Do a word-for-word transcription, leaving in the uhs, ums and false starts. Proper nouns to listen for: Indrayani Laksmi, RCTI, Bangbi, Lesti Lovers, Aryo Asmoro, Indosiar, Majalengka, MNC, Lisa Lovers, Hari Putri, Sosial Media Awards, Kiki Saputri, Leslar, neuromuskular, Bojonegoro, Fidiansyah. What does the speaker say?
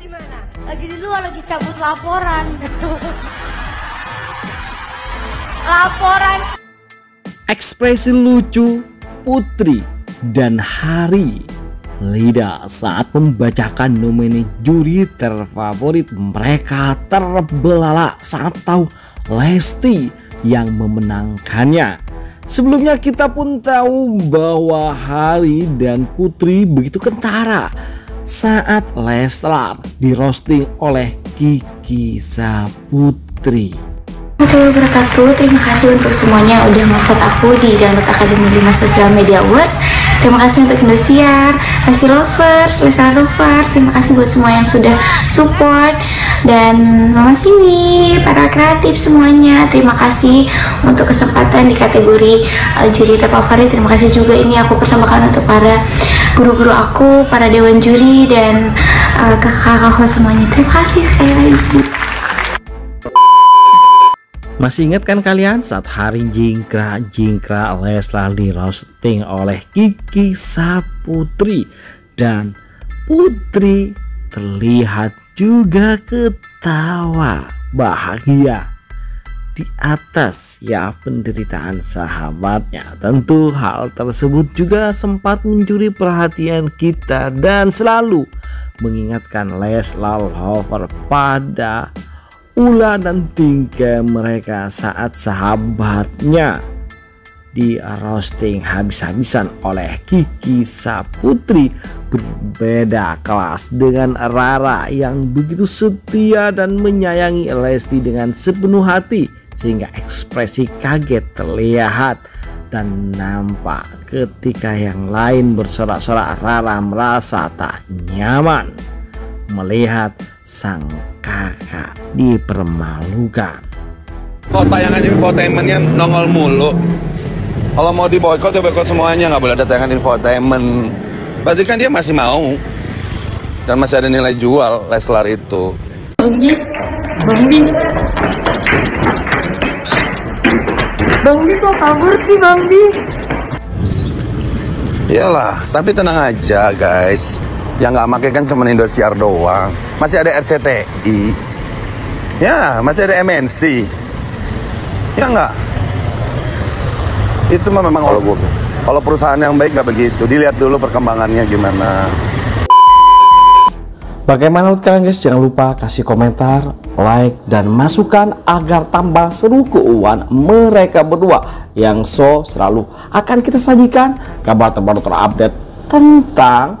di mana? Lagi di luar, lagi cabut laporan. Laporan. Ekspresi lucu Putri dan Hari Lida saat membacakan nomine juri terfavorit mereka terbelalak saat tahu Lesti yang memenangkannya. Sebelumnya kita pun tahu bahwa Hari dan Putri begitu kentara saat Leslar di roasting oleh Kiki Saputri. Assalamualaikum warahmatullahi wabarakatuh. Terima kasih untuk semuanya udah nge-vote aku di Download Academy lima Sosial Media Awards. Terima kasih untuk Indosiar, Lesti Lovers, Lisa Lovers. Terima kasih buat semua yang sudah support. Dan Mama Siwi, para kreatif semuanya. Terima kasih untuk kesempatan di kategori uh, juri terfavorit. Terima kasih juga ini aku persembahkan untuk para guru-guru aku, para dewan juri, dan uh, kakak-kakak semuanya. Terima kasih sekali lagi. Masih ingat kan kalian saat Hari jingkrak-jingkrak Leslar di roasting oleh Kiki Saputri, dan Putri terlihat juga ketawa bahagia di atas ya penderitaan sahabatnya. Tentu hal tersebut juga sempat mencuri perhatian kita dan selalu mengingatkan Leslar Lovers pada ulah dan tingkah mereka saat sahabatnya di roasting habis-habisan oleh Kiki Saputri. Berbeda kelas dengan Rara yang begitu setia dan menyayangi Lesti dengan sepenuh hati, sehingga ekspresi kaget terlihat dan nampak ketika yang lain bersorak-sorak. Rara merasa tak nyaman melihat sang kakak dipermalukan. Kok tayangan infotainmentnya nongol mulu? Kalau mau diboykot, diboykot semuanya, nggak boleh ada tayangan infotainment. Berarti kan dia masih mau dan masih ada nilai jual Leslar itu. Bangbi, Bangbi, Bangbi kok kabur sih Bangbi? Iyalah, tapi tenang aja guys. Yang nggak pakai kan cuma Indosiar doang. Masih ada R C T I. Ya, masih ada M N C. Ya nggak? Itu mah memang kalau kalau perusahaan yang baik nggak begitu. Dilihat dulu perkembangannya gimana. Bagaimana menurut kalian guys? Jangan lupa kasih komentar, like, dan masukan agar tambah seru keuangan mereka berdua. Yang so selalu akan kita sajikan kabar terbaru terupdate tentang